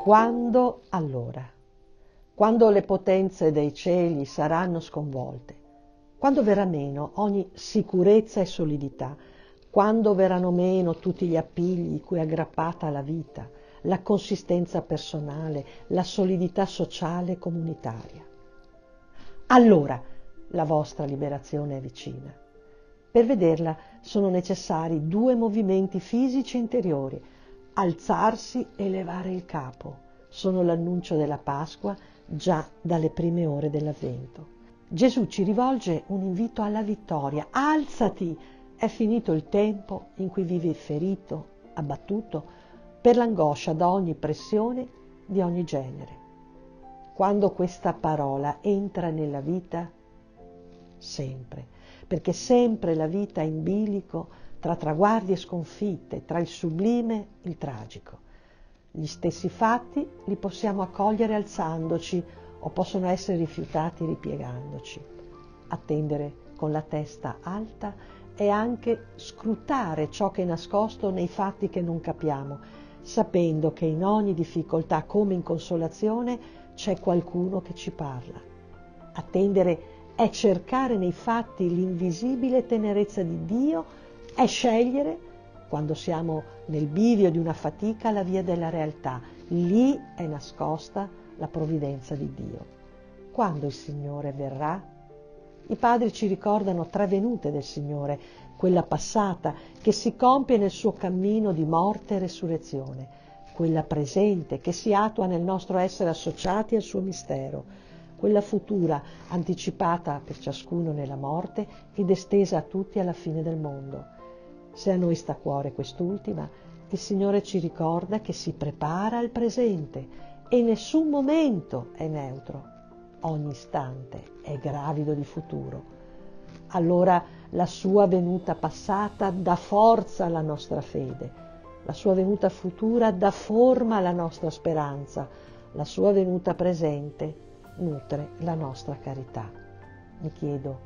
Quando allora? Quando le potenze dei cieli saranno sconvolte, quando verrà meno ogni sicurezza e solidità, quando verranno meno tutti gli appigli cui è aggrappata la vita, la consistenza personale, la solidità sociale e comunitaria. Allora la vostra liberazione è vicina. Per vederla sono necessari due movimenti fisici interiori: alzarsi e levare il capo. Sono l'annuncio della Pasqua già dalle prime ore dell'Avvento. Gesù ci rivolge un invito alla vittoria: alzati, è finito il tempo in cui vivi ferito, abbattuto, per l'angoscia da ogni pressione di ogni genere. Quando questa parola entra nella vita, sempre, perché sempre la vita è in bilico tra traguardi e sconfitte, tra il sublime e il tragico. Gli stessi fatti li possiamo accogliere alzandoci o possono essere rifiutati ripiegandoci. Attendere con la testa alta e anche scrutare ciò che è nascosto nei fatti che non capiamo, sapendo che in ogni difficoltà, come in consolazione, c'è qualcuno che ci parla. Attendere è cercare nei fatti l'invisibile tenerezza di Dio, è scegliere, quando siamo nel bivio di una fatica, la via della realtà. Lì è nascosta la provvidenza di Dio. Quando il Signore verrà? I padri ci ricordano tre venute del Signore, quella passata che si compie nel suo cammino di morte e resurrezione, quella presente che si attua nel nostro essere associati al suo mistero, quella futura anticipata per ciascuno nella morte ed estesa a tutti alla fine del mondo. Se a noi sta a cuore quest'ultima, il Signore ci ricorda che si prepara al presente e nessun momento è neutro, ogni istante è gravido di futuro. Allora la sua venuta passata dà forza alla nostra fede, la sua venuta futura dà forma alla nostra speranza, la sua venuta presente nutre la nostra carità. Mi chiedo,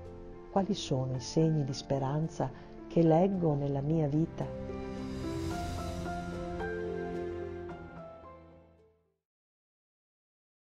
quali sono i segni di speranza che leggo nella mia vita?